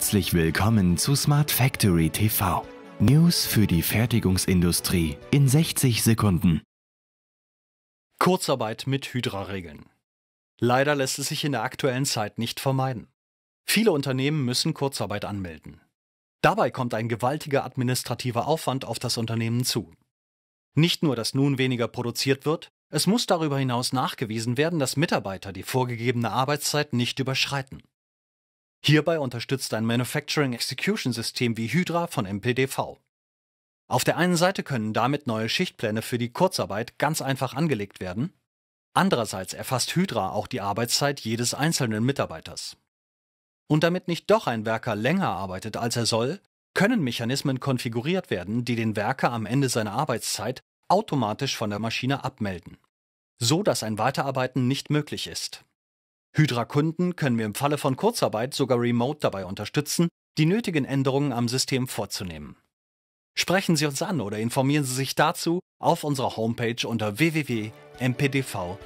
Herzlich willkommen zu Smart Factory TV. News für die Fertigungsindustrie in 60 Sekunden. Kurzarbeit mit Hydra-Regeln. Leider lässt es sich in der aktuellen Zeit nicht vermeiden. Viele Unternehmen müssen Kurzarbeit anmelden. Dabei kommt ein gewaltiger administrativer Aufwand auf das Unternehmen zu. Nicht nur, dass nun weniger produziert wird, es muss darüber hinaus nachgewiesen werden, dass Mitarbeiter die vorgegebene Arbeitszeit nicht überschreiten. Hierbei unterstützt ein Manufacturing Execution System wie Hydra von MPDV. Auf der einen Seite können damit neue Schichtpläne für die Kurzarbeit ganz einfach angelegt werden. Andererseits erfasst Hydra auch die Arbeitszeit jedes einzelnen Mitarbeiters. Und damit nicht doch ein Werker länger arbeitet, als er soll, können Mechanismen konfiguriert werden, die den Werker am Ende seiner Arbeitszeit automatisch von der Maschine abmelden, so dass ein Weiterarbeiten nicht möglich ist. Hydra-Kunden können wir im Falle von Kurzarbeit sogar remote dabei unterstützen, die nötigen Änderungen am System vorzunehmen. Sprechen Sie uns an oder informieren Sie sich dazu auf unserer Homepage unter www.mpdv.com.